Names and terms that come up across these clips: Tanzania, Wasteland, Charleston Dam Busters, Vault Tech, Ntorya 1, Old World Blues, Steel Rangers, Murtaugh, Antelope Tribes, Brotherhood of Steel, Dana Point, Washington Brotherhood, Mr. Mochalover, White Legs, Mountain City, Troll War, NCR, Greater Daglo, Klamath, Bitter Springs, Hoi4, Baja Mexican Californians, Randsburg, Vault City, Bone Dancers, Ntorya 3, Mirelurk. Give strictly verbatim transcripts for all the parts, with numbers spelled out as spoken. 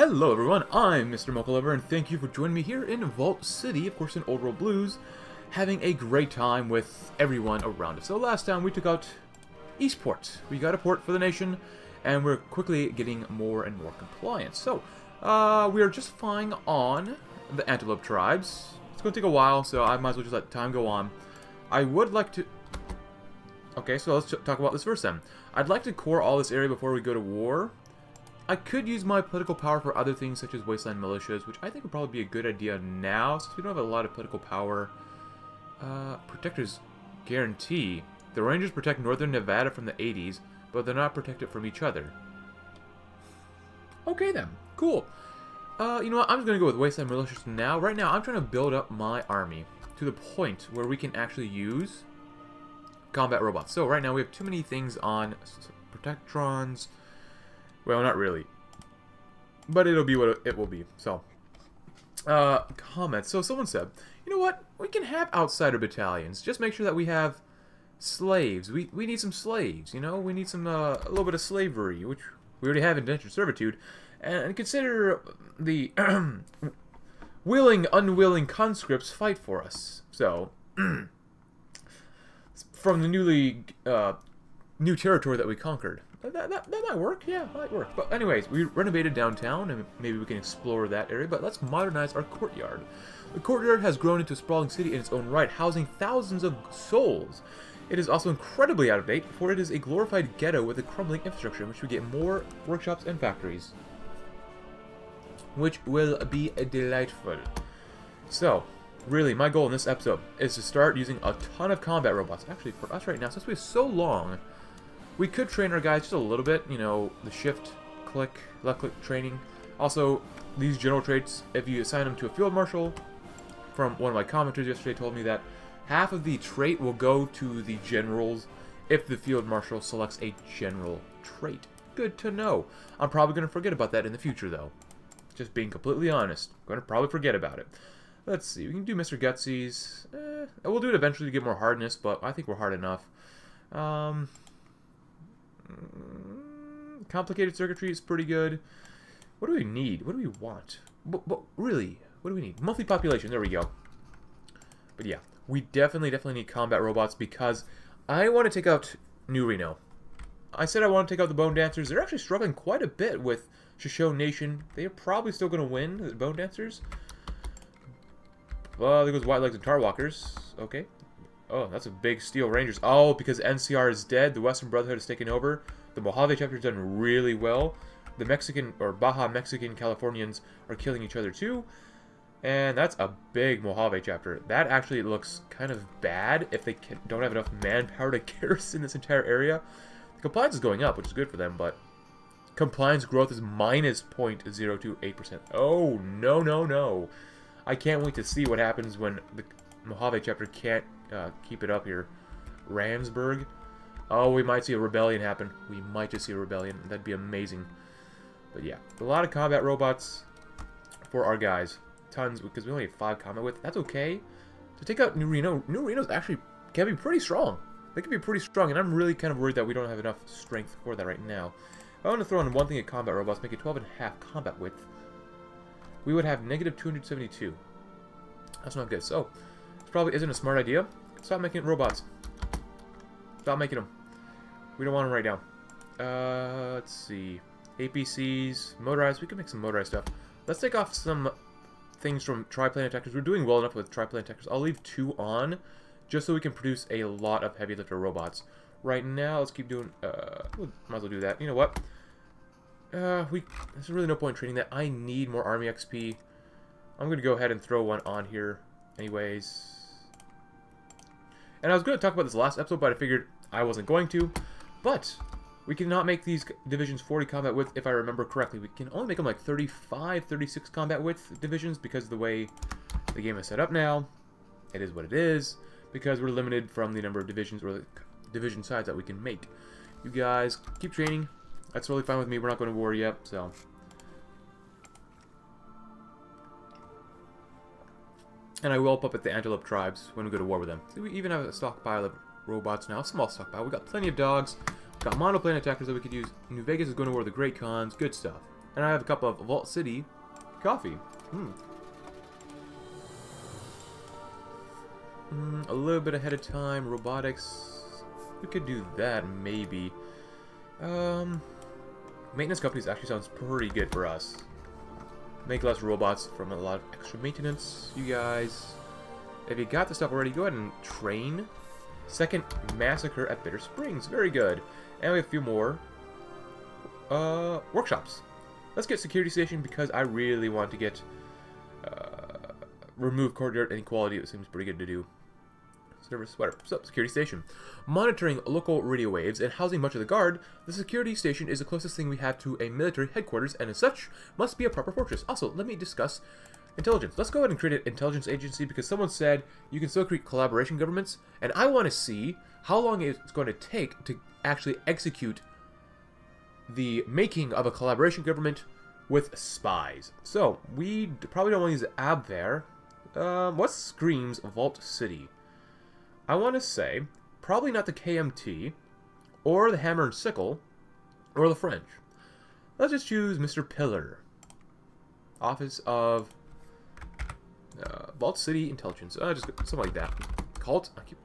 Hello everyone, I'm Mister Mochalover, and thank you for joining me here in Vault City, of course in Old World Blues, having a great time with everyone around us. So last time we took out Eastport. We got a port for the nation, and we're quickly getting more and more compliance. So, uh, we are just flying on the Antelope Tribes. It's going to take a while, so I might as well just let time go on. I would like to... Okay, so let's talk about this first then. I'd like to core all this area before we go to war. I could use my political power for other things such as wasteland militias, which I think would probably be a good idea now, since we don't have a lot of political power. Uh, protectors guarantee. The Rangers protect northern Nevada from the eighties, but they're not protected from each other. Okay then, cool. Uh, you know what, I'm just going to go with wasteland militias now. Right now, I'm trying to build up my army to the point where we can actually use combat robots. So right now, we have too many things on protectrons. Well, not really, but it'll be what it will be. So, uh, comments. So someone said, you know what? We can have outsider battalions. Just make sure that we have slaves. We we need some slaves. You know, we need some uh, a little bit of slavery, which we already have indentured servitude, and, and consider the willing, unwilling conscripts fight for us. So, from the newly uh, new territory that we conquered. That, that, that might work, yeah, that might work. But anyways, we renovated downtown, and maybe we can explore that area, but let's modernize our courtyard. The courtyard has grown into a sprawling city in its own right, housing thousands of souls. It is also incredibly out of date, for it is a glorified ghetto with a crumbling infrastructure in which we get more workshops and factories. Which will be delightful. So, really, my goal in this episode is to start using a ton of combat robots. Actually, for us right now, since we have so long... We could train our guys just a little bit, you know, the shift, click, left click training. Also, these general traits, if you assign them to a field marshal, from one of my commenters yesterday told me that half of the trait will go to the generals if the field marshal selects a general trait. Good to know. I'm probably going to forget about that in the future, though. Just being completely honest. I'm going to probably forget about it. Let's see. We can do Mister Gutsy's. Eh, we'll do it eventually to get more hardness, but I think we're hard enough. Um... Complicated circuitry is pretty good. What do we need? What do we want? But, but really, what do we need? Monthly population. There we go. But yeah, we definitely, definitely need combat robots because I want to take out New Reno. I said I want to take out the Bone Dancers. They're actually struggling quite a bit with Shoshone Nation. They are probably still going to win, the Bone Dancers. Well, there goes White Legs and Tar Walkers. Okay. Oh, that's a big Steel Rangers. Oh, because N C R is dead. The Western Brotherhood has taken over. The Mojave Chapter has done really well. The Mexican, or Baja Mexican Californians are killing each other too. And that's a big Mojave Chapter. That actually looks kind of bad if they can, don't have enough manpower to garrison this entire area. The compliance is going up, which is good for them, but... Compliance growth is minus zero point zero two eight percent. Oh, no, no, no. I can't wait to see what happens when the Mojave Chapter can't... Uh, keep it up here. Randsburg. Oh, we might see a rebellion happen. We might just see a rebellion. That'd be amazing. But yeah, a lot of combat robots for our guys. Tons, because we only have five combat width. That's okay. To take out New Reno, New Reno's actually can be pretty strong. They can be pretty strong, and I'm really kind of worried that we don't have enough strength for that right now. If I want to throw in one thing at combat robots, make it twelve and a half combat width, we would have negative two hundred seventy-two. That's not good. So, probably isn't a smart idea. Stop making robots. Stop making them. We don't want them right now. Uh, let's see. A P Cs, motorized. We can make some motorized stuff. Let's take off some things from triplane attackers. We're doing well enough with triplane attackers. I'll leave two on just so we can produce a lot of heavy lifter robots. Right now, let's keep doing... Uh, we'll, might as well do that. You know what? Uh, we. There's really no point in training that. I need more army X P. I'm going to go ahead and throw one on here. Anyways... And I was going to talk about this last episode, but I figured I wasn't going to. But we cannot make these divisions forty combat width, if I remember correctly. We can only make them like thirty-five, thirty-six combat width divisions because of the way the game is set up now. It is what it is, because we're limited from the number of divisions or the division size that we can make. You guys, keep training. That's really fine with me. We're not going to war yet, so... And I will puppet the Antelope Tribes when we go to war with them. So we even have a stockpile of robots now. A small stockpile. We got plenty of dogs. We've got monoplane attackers that we could use. New Vegas is going to war with the Great Khans. Good stuff. and I have a cup of Vault City coffee. Hmm. Mm, a little bit ahead of time. Robotics. We could do that, maybe. Um, maintenance companies actually sounds pretty good for us. Make less robots from a lot of extra maintenance, you guys. If you got the stuff already, go ahead and train. Second massacre at Bitter Springs. Very good. And we have a few more uh, workshops. Let's get security station because I really want to get uh, remove courtyard inequality. It seems pretty good to do. Service sweater. So, security station. Monitoring local radio waves and housing much of the guard, the security station is the closest thing we have to a military headquarters and as such must be a proper fortress. Also, let me discuss intelligence. Let's go ahead and create an intelligence agency because someone said you can still create collaboration governments, and I want to see how long it's going to take to actually execute the making of a collaboration government with spies. So, we probably don't want to use the ab there. Um, what screams Vault City? I want to say, probably not the K M T, or the Hammer and Sickle, or the French. Let's just choose Mister Pillar. Office of uh, Vault City Intelligence. Uh, just something like that. Cult? I keep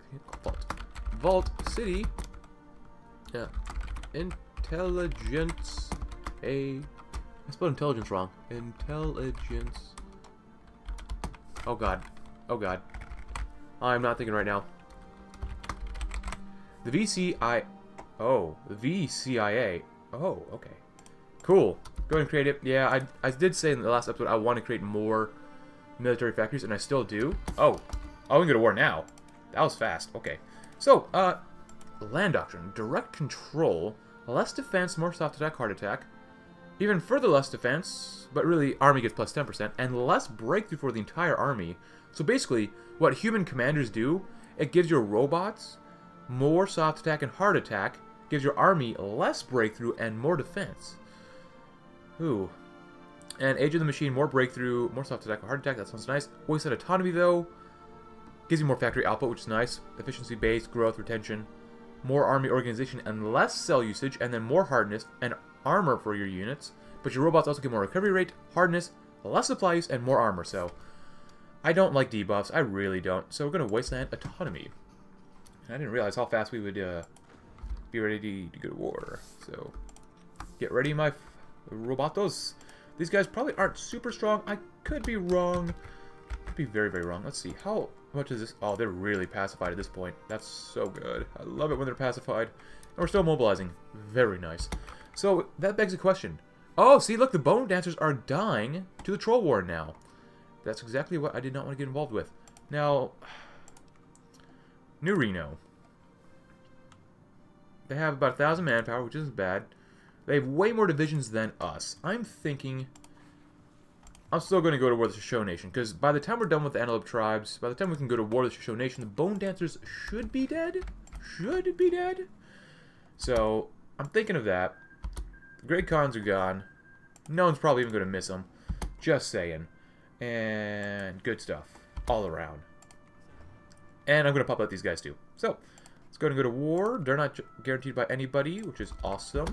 Vault. Vault City uh, Intelligence A... I spelled intelligence wrong. Intelligence... Oh god. Oh god. I'm not thinking right now. The V C I... Oh, the V C I A. Oh, okay. Cool. Go ahead and create it. Yeah, I, I did say in the last episode I want to create more military factories, and I still do. Oh. Oh, we can go to war now. That was fast. Okay. So, uh, land doctrine. Direct control. Less defense, more soft attack, hard attack. Even further less defense, but really, army gets plus ten percent. And less breakthrough for the entire army. So basically, what human commanders do, it gives your robots more soft attack and hard attack, gives your army less breakthrough and more defense. Ooh. And Age of the Machine, more breakthrough, more soft attack and hard attack. That sounds nice. Wasteland autonomy, though, gives you more factory output, which is nice. Efficiency based, growth, retention, more army organization, and less cell usage, and then more hardness and armor for your units. But your robots also get more recovery rate, hardness, less supply use, and more armor. So, I don't like debuffs. I really don't. So, we're going to Wasteland autonomy. I didn't realize how fast we would uh, be ready to go to war. So, get ready, my f robotos. These guys probably aren't super strong. I could be wrong. Could be very, very wrong. Let's see. How much is this? Oh, they're really pacified at this point. That's so good. I love it when they're pacified. And we're still mobilizing. Very nice. So, that begs a question. Oh, see, look. The Bone Dancers are dying to the Troll War now. That's exactly what I did not want to get involved with. Now... New Reno. They have about one thousand manpower, which isn't bad. They have way more divisions than us. I'm thinking... I'm still going to go to war with the Shoshone Nation, because by the time we're done with the Antelope Tribes, by the time we can go to war with the Shoshone Nation, the Bone Dancers should be dead. Should be dead. So, I'm thinking of that. The Great Khans are gone. No one's probably even going to miss them. Just saying. And good stuff. All around. And I'm going to populate these guys too. So, let's go and go to war. They're not guaranteed by anybody, which is awesome.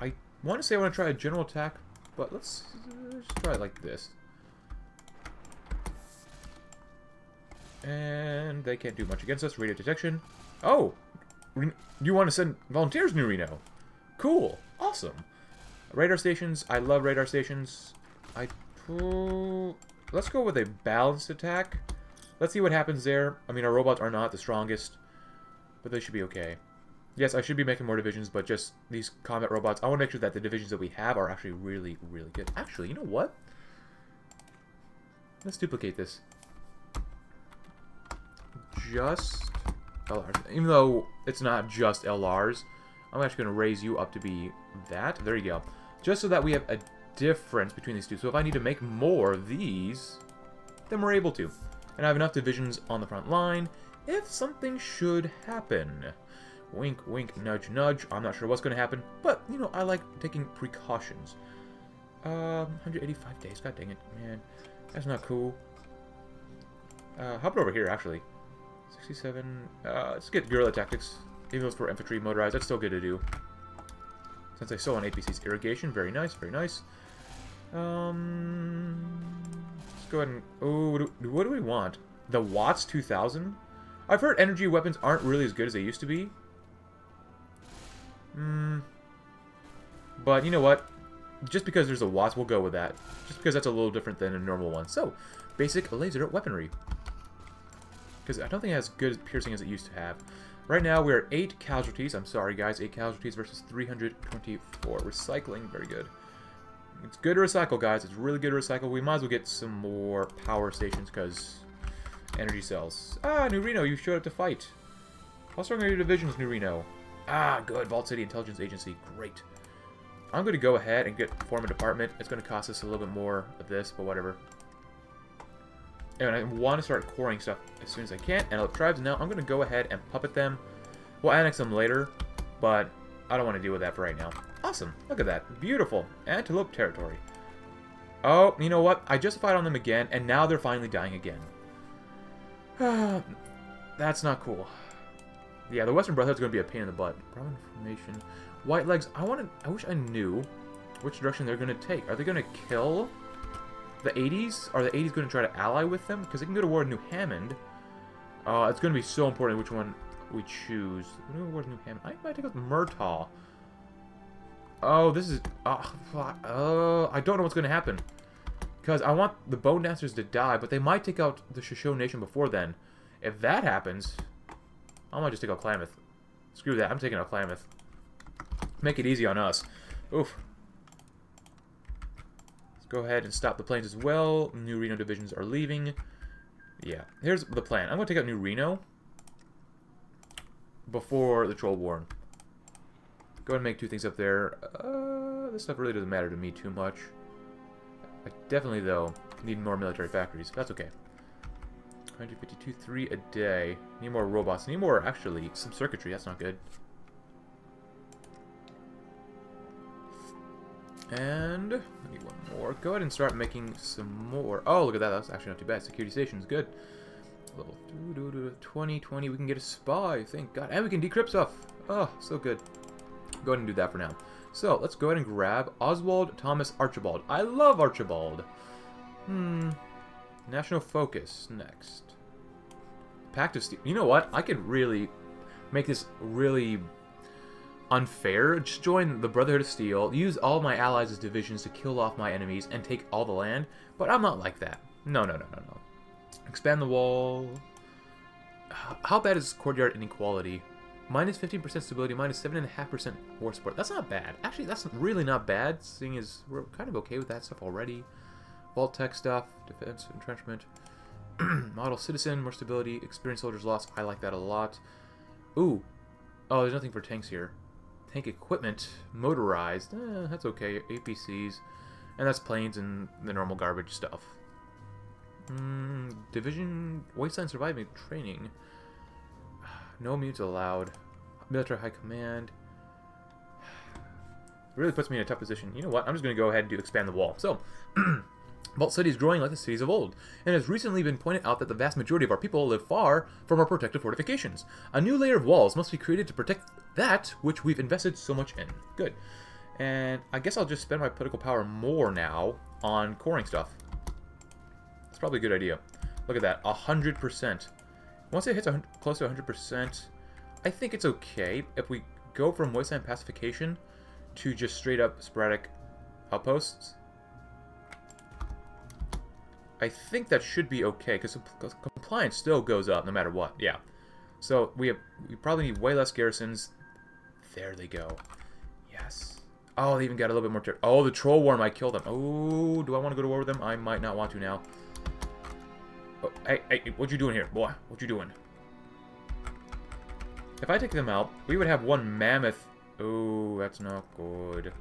I want to say I want to try a general attack, but let's, let's try it like this. And they can't do much against us. Radio detection. Oh! You want to send volunteers, New Reno? Cool. Awesome. Radar stations. I love radar stations. I... Pull... Let's go with a balanced attack. Let's see what happens there. I mean, our robots are not the strongest, but they should be okay. Yes, I should be making more divisions, but just these combat robots, I want to make sure that the divisions that we have are actually really, really good. Actually, you know what? Let's duplicate this. Just L Rs. Even though it's not just L Rs, I'm actually going to raise you up to be that. There you go. Just so that we have a difference between these two. So if I need to make more of these, then we're able to. And I have enough divisions on the front line if something should happen. Wink, wink, nudge, nudge. I'm not sure what's going to happen, but, you know, I like taking precautions. Um, one hundred eighty-five days. God dang it, man. That's not cool. Uh, hop it over here, actually. sixty-seven. Uh, let's get guerrilla tactics. Even though it's for infantry motorized, that's still good to do. Since I saw on A P C's irrigation, very nice, very nice. Um, let's go ahead and... Oh, what do we want? The Watts two thousand? I've heard energy weapons aren't really as good as they used to be. Hmm. But you know what? Just because there's a Watts, we'll go with that. Just because that's a little different than a normal one. So, basic laser weaponry. Because I don't think it has good piercing as it used to have. Right now, we are eight casualties. I'm sorry, guys. eight casualties versus three hundred twenty-four. Recycling. Very good. It's good to recycle, guys. It's really good to recycle. We might as well get some more power stations because energy cells. Ah, New Reno, you showed up to fight. Also, I'm going to do divisions, New Reno. Ah, good. Vault City Intelligence Agency. Great. I'm going to go ahead and get form a department. It's going to cost us a little bit more of this, but whatever. And I want to start coring stuff as soon as I can. Antelope Tribes. Now, I'm going to go ahead and puppet them. We'll annex them later, but I don't want to deal with that for right now. Awesome. Look at that. Beautiful. Antelope territory. Oh, you know what? I justified on them again, and now they're finally dying again. That's not cool. Yeah, the Western Brotherhood's going to be a pain in the butt. Problem information. White Legs. I want to... I wish I knew which direction they're going to take. Are they going to kill the eighties? Are the eighties going to try to ally with them? Because they can go to war with New Hammond. Uh, it's going to be so important which one we choose. We're going to war with New Hammond. I might take out Murtaugh. Oh, this is... Oh, uh, I don't know what's going to happen. Because I want the Bone Dancers to die, but they might take out the Shoshone Nation before then. If that happens... I might just take out Klamath. Screw that, I'm taking out Klamath. Make it easy on us. Oof. Let's go ahead and stop the planes as well. New Reno divisions are leaving. Yeah, here's the plan. I'm going to take out New Reno before the Troll Warren. Go ahead and make two things up there. Uh, this stuff really doesn't matter to me too much. I definitely, though, need more military factories. That's okay. one fifty-two three a day. Need more robots. Need more, actually, some circuitry. That's not good. And I need one more. Go ahead and start making some more. Oh, look at that. That's actually not too bad. Security stations. Good. Level twenty, twenty. We can get a spy. Thank God. And we can decrypt stuff. Oh, so good. Go ahead and do that for now. So, let's go ahead and grab Oswald Thomas Archibald. I love Archibald. Hmm... National Focus, next. Pact of Steel. You know what? I could really make this really unfair. Just join the Brotherhood of Steel, use all my allies as divisions to kill off my enemies, and take all the land. But I'm not like that. No, no, no, no, no. Expand the wall. How bad is Courtyard Inequality? Minus fifteen percent stability, minus seven point five percent war support. That's not bad. Actually, that's really not bad, seeing as we're kind of okay with that stuff already. Vault Tech stuff, defense, entrenchment, model citizen, more stability, experienced soldiers lost. I like that a lot. Ooh. Oh, there's nothing for tanks here. Tank equipment, motorized. Eh, that's okay. A P Cs. And that's planes and the normal garbage stuff. Mm, division, wasteland surviving training. No mutes allowed. Military high command. It really puts me in a tough position. You know what? I'm just going to go ahead and do expand the wall. So... Vault City is growing like the cities of old, and it has recently been pointed out that the vast majority of our people live far from our protective fortifications. A new layer of walls must be created to protect that which we've invested so much in. Good. And I guess I'll just spend my political power more now on coring stuff. That's probably a good idea. Look at that, one hundred percent. Once it hits one hundred, close to one hundred percent, I think it's okay if we go from wasteland pacification to just straight up sporadic outposts. I think that should be okay, because compliance still goes up no matter what. Yeah. So we have, we probably need way less garrisons. There they go. Yes. Oh, they even got a little bit more... Ter oh, the Troll War might kill them. Oh, do I want to go to war with them? I might not want to now. Oh, hey, hey, what you doing here, boy? What you doing? If I take them out, we would have one mammoth... Oh, that's not good.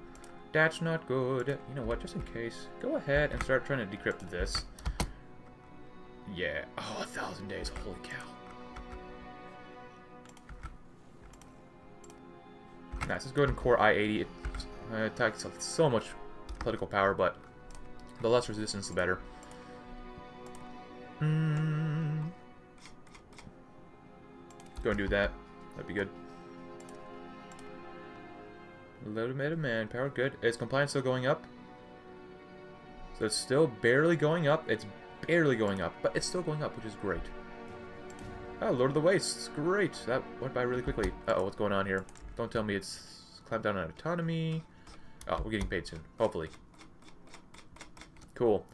That's not good. You know what? Just in case, go ahead and start trying to decrypt this. Yeah. Oh, a thousand days. Holy cow. Nice. Let's go ahead and core I eighty. It uh, takes so much political power, but the less resistance, the better. Mm. Go and do that. That'd be good. Automated manpower, good. Is compliance still going up? So it's still barely going up. It's barely going up, but it's still going up, which is great. Oh, Lord of the Wastes, great. That went by really quickly. Uh-oh, what's going on here? Don't tell me it's clamped down on autonomy. Oh, we're getting paid soon, hopefully. Cool.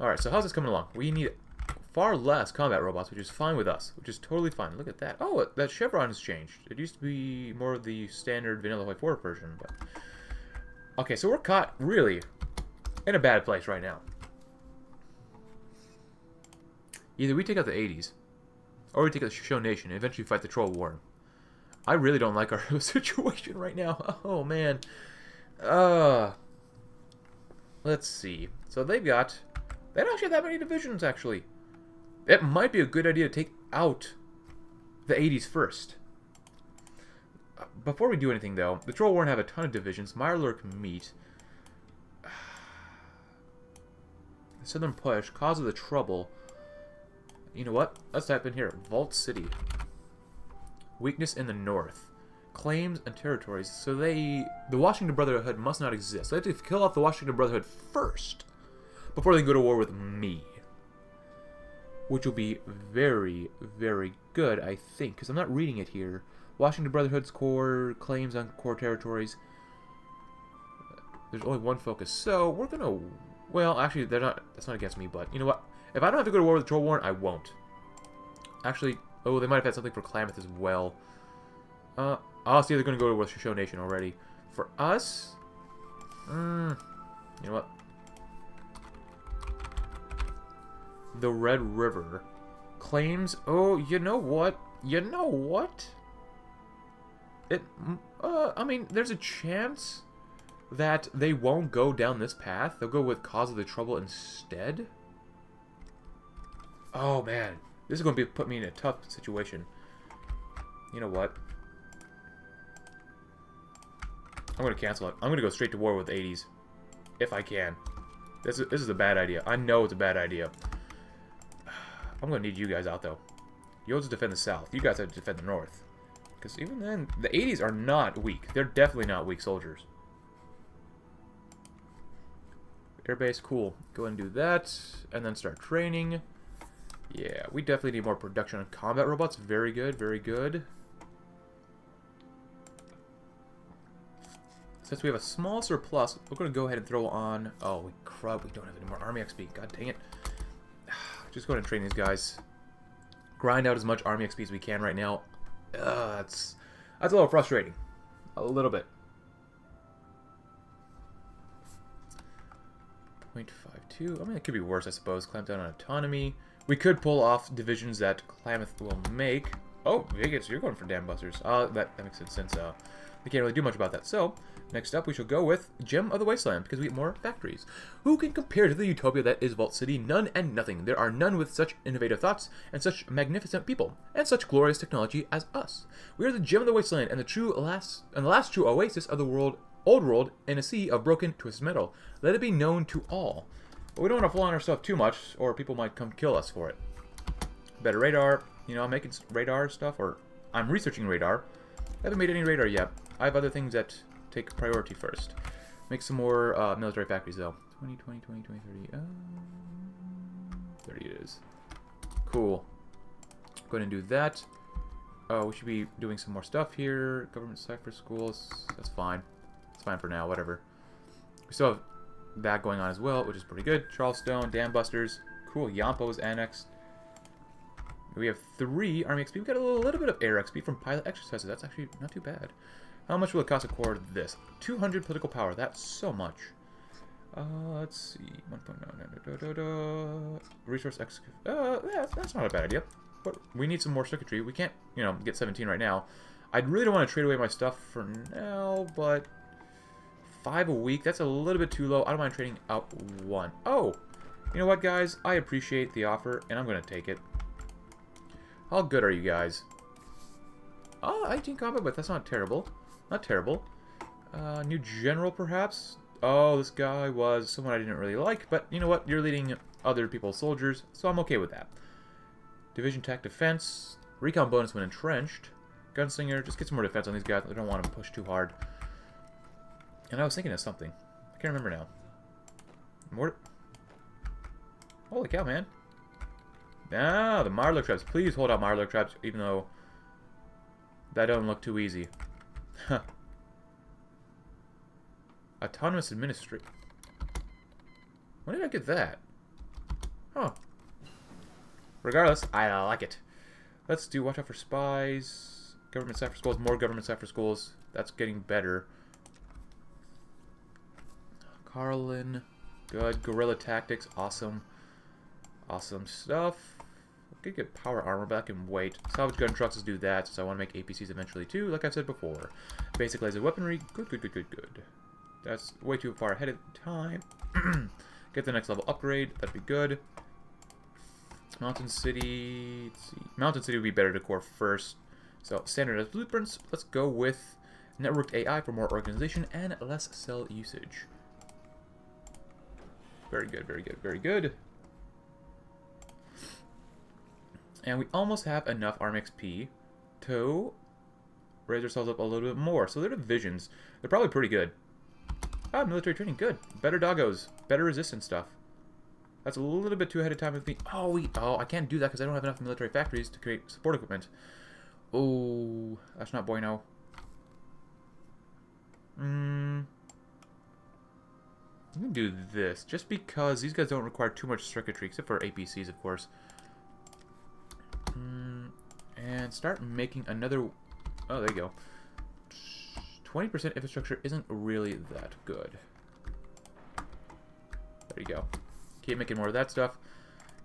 Alright, so how's this coming along? We need far less combat robots, which is fine with us, which is totally fine. Look at that. Oh, that chevron has changed. It used to be more of the standard vanilla Hoi four version, but... Okay, so we're caught, really, in a bad place right now. Either we take out the eighties, or we take out the Shoshone Nation and eventually fight the Troll War. I really don't like our situation right now. Oh, man. Uh... Let's see. So they've got... They don't actually have that many divisions, actually. It might be a good idea to take out the eighties first. Before we do anything, though, the Troll Warren have a ton of divisions. Mirelurk meet. The Southern Push, Cause of the Trouble. You know what? Let's type in here. Vault City. Weakness in the North. Claims and territories. So they... The Washington Brotherhood must not exist. So they have to kill off the Washington Brotherhood first before they can go to war with me. Which will be very, very good, I think, because I'm not reading it here. Washington Brotherhood's core claims on core territories. There's only one focus, so we're gonna. Well, actually, they're not. That's not against me, but you know what? If I don't have to go to war with the Troll Warren, I won't. Actually, oh, they might have had something for Klamath as well. Uh, I'll see. They're gonna go to war with Shoshone Nation already. For us, mm, you know what? The Red River claims. Oh, you know what? You know what? It. Uh, I mean, there's a chance that they won't go down this path. They'll go with Cause of the Trouble instead. Oh man, this is going to be put me in a tough situation. You know what? I'm going to cancel it. I'm going to go straight to war with the eighties, if I can. This is this is a bad idea. I know it's a bad idea. I'm going to need you guys out, though. You'll just defend the south. You guys have to defend the north. Because even then, the eighties are not weak. They're definitely not weak soldiers. Airbase, cool. Go ahead and do that. And then start training. Yeah, we definitely need more production on combat robots. Very good, very good. Since we have a small surplus, we're going to go ahead and throw on... Oh, crud, we don't have any more army X P. God dang it. Just go ahead and train these guys. Grind out as much army X P as we can right now. Ugh, that's, that's a little frustrating. A little bit. zero point five two. I mean, it could be worse, I suppose. Clamp down on autonomy. We could pull off divisions that Klamath will make. Oh, Vegas, you're going for dam busters. Uh, that, that makes sense since uh, they can't really do much about that. So, next up, we shall go with Gem of the Wasteland, because we get more factories. Who can compare to the utopia that is Vault City? None and nothing. There are none with such innovative thoughts, and such magnificent people, and such glorious technology as us. We are the Gem of the Wasteland, and the true last, and the last true oasis of the world, old world, in a sea of broken, twisted metal. Let it be known to all. But we don't want to fall on ourselves too much, or people might come kill us for it. Better radar. You know, I'm making radar stuff, or I'm researching radar. I haven't made any radar yet. I have other things that... take priority first. Make some more uh, military factories, though. twenty, twenty, twenty, twenty, thirty. Um, thirty it is. Cool. Go ahead and do that. Uh, we should be doing some more stuff here. Government Cypher Schools. That's fine. It's fine for now. Whatever. We still have that going on as well, which is pretty good. Charleston, Dam Busters. Cool. Yampo's annexed. We have three Army X P. We've got a little, little bit of air X P from pilot exercises. That's actually not too bad. How much will it cost to core this? two hundred political power. That's so much. Uh, let's see. one point nine. Resource X. Uh, yeah, that's not a bad idea. But we need some more circuitry. We can't, you know, get seventeen right now. I really don't want to trade away my stuff for now, but five a week. That's a little bit too low. I don't mind trading out one. Oh, you know what, guys? I appreciate the offer, and I'm going to take it. How good are you guys? Oh, eighteen combat, but that's not terrible. Not terrible. Uh, new general, perhaps? Oh, this guy was someone I didn't really like, but you know what? You're leading other people's soldiers, so I'm okay with that. Division Tech Defense. Recon bonus when entrenched. Gunslinger. Just get some more defense on these guys. I don't want to push too hard. And I was thinking of something. I can't remember now. More... Holy cow, man. Ah, the Marlar Traps. Please hold out Marlar Traps, even though that don't look too easy. Huh. Autonomous Administration. When did I get that? Huh. Regardless, I like it. Let's do watch out for spies. Government site for schools. More government site for schools. That's getting better. Carlin. Good. Guerrilla tactics. Awesome. Awesome stuff. I could get power armor, but I can wait. Salvage gun trucks, let's do that, since I want to make A P Cs eventually too, like I've said before. Basic laser weaponry. Good, good, good, good, good. That's way too far ahead of time. Get the next level upgrade. That'd be good. Mountain City. Let's see. Mountain City would be better to core first. So, standardized blueprints. Let's go with networked A I for more organization and less cell usage. Very good, very good, very good. And we almost have enough arm X P to raise ourselves up a little bit more. So their divisions, they're probably pretty good. Ah, military training, good. Better doggos, better resistance stuff. That's a little bit too ahead of time with me. Oh, we, oh, I can't do that because I don't have enough military factories to create support equipment. Oh, that's not bueno. Mm. I'm going to do this, just because these guys don't require too much circuitry, except for A P Cs, of course. And start making another... Oh, there you go. twenty percent infrastructure isn't really that good. There you go. Keep making more of that stuff.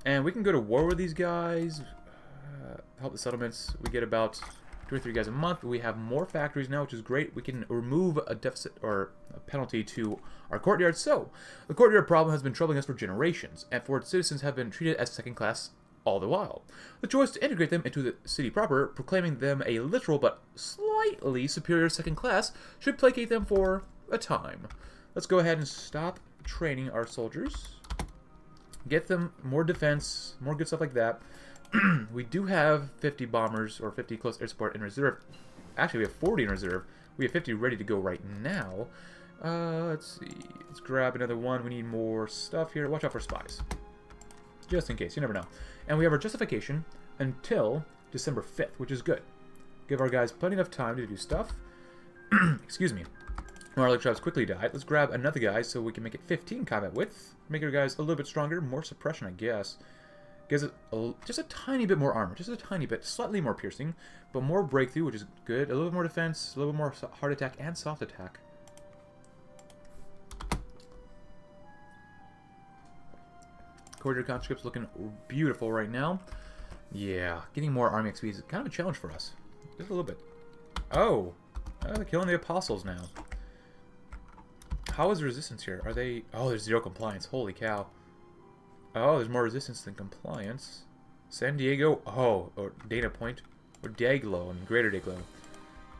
And we can go to war with these guys. Uh, help the settlements. We get about two or three guys a month. We have more factories now, which is great. We can remove a deficit or a penalty to our courtyard. So, the courtyard problem has been troubling us for generations, and for its citizens have been treated as second-class all the while. The choice to integrate them into the city proper, proclaiming them a literal but slightly superior second class, should placate them for a time. Let's go ahead and stop training our soldiers. Get them more defense, more good stuff like that. We do have fifty bombers, or fifty close air support in reserve. Actually, we have forty in reserve. We have fifty ready to go right now. Uh, let's see. Let's grab another one. We need more stuff here. Watch out for spies. Just in case, you never know. And we have our justification until December fifth, which is good. Give our guys plenty enough time to do stuff. Excuse me. Marlar Traps quickly died. Let's grab another guy so we can make it fifteen combat width. Make our guys a little bit stronger. More suppression, I guess. Gives it a, just a tiny bit more armor. Just a tiny bit. Slightly more piercing. But more breakthrough, which is good. A little bit more defense. A little bit more hard attack and soft attack. Courier conscripts looking beautiful right now. Yeah, getting more army X P is kind of a challenge for us. Just a little bit. Oh, oh they're killing the apostles now. How is the resistance here? Are they... Oh, there's zero compliance. Holy cow. Oh, there's more resistance than compliance. San Diego... Oh, or Dana Point. Or Daglo, I mean, Greater Daglo.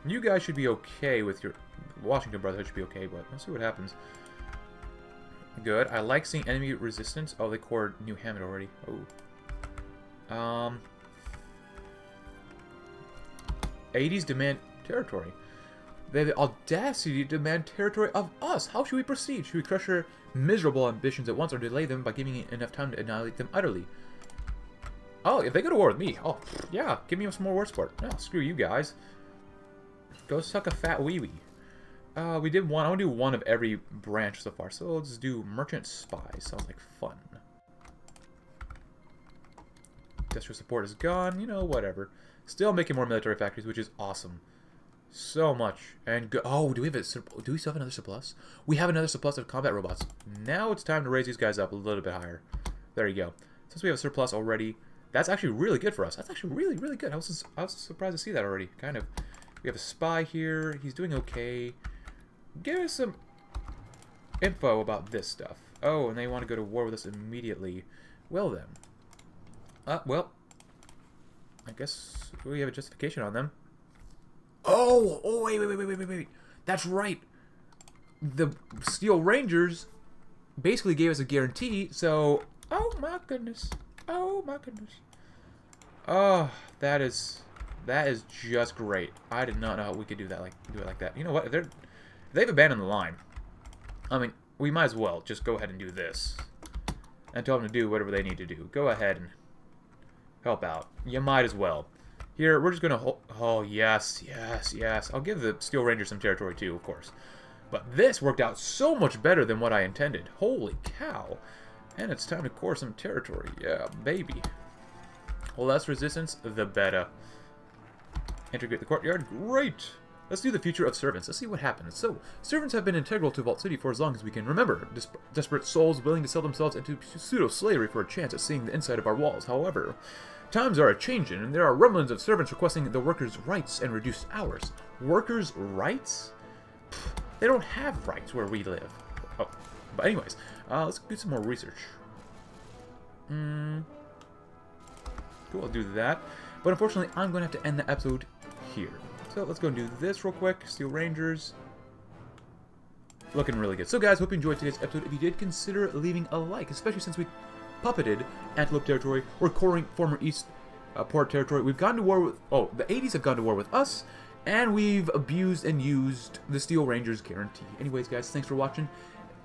You guys should be okay with your... Washington Brotherhood should be okay, but let's see what happens. Good. I like seeing enemy resistance. Oh, they cored New Hammond already. Oh. Um. eighties demand territory. They have the audacity to demand territory of us. How should we proceed? Should we crush their miserable ambitions at once or delay them by giving enough time to annihilate them utterly? Oh, if they go to war with me. Oh, yeah. Give me some more war support. No, screw you guys. Go suck a fat wee-wee. Uh, we did one. I want to do one of every branch so far. So let's do merchant spies. Sounds like fun. Industrial support is gone. You know, whatever. Still making more military factories, which is awesome. So much. And go oh, do we have a do we still have another surplus? We have another surplus of combat robots. Now it's time to raise these guys up a little bit higher. There you go. Since we have a surplus already, that's actually really good for us. That's actually really, really good. I was I was surprised to see that already. Kind of. We have a spy here. He's doing okay. Give us some info about this stuff. Oh, and they want to go to war with us immediately. Well, then. Uh, well. I guess we have a justification on them. Oh! Oh, wait, wait, wait, wait, wait, wait. That's right. The Steel Rangers basically gave us a guarantee, so... Oh, my goodness. Oh, my goodness. Oh, that is... That is just great. I did not know we could do that like do it like that. You know what? They're... They've abandoned the line. I mean, we might as well just go ahead and do this. And tell them to do whatever they need to do. Go ahead and help out. You might as well. Here, we're just going to... Oh, yes, yes, yes. I'll give the Steel Rangers some territory, too, of course. But this worked out so much better than what I intended. Holy cow. And it's time to core some territory. Yeah, baby. Less resistance, the better. Integrate the courtyard. Great! Let's do the future of servants. Let's see what happens. So, servants have been integral to Vault City for as long as we can remember. Des desperate souls willing to sell themselves into pseudo-slavery for a chance at seeing the inside of our walls. However, times are a-changing, and there are rumblings of servants requesting the workers' rights and reduced hours. Workers' rights? Pfft, they don't have rights where we live. Oh, but anyways, uh, let's do some more research. Hmm... Cool, I'll do that. But unfortunately, I'm going to have to end the episode here. So let's go and do this real quick. Steel Rangers. Looking really good. So guys, hope you enjoyed today's episode. If you did, consider leaving a like, especially since we puppeted Antelope territory, or coring former Eastport territory. We've gone to war with... Oh, the eighties have gone to war with us, and we've abused and used the Steel Rangers guarantee. Anyways, guys, thanks for watching.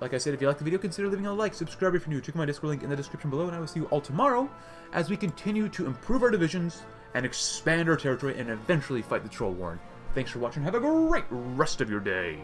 Like I said, if you liked the video, consider leaving a like, subscribe if you're new, check my Discord link in the description below, and I will see you all tomorrow as we continue to improve our divisions and expand our territory and eventually fight the Troll Warren. Thanks for watching. Have a great rest of your day.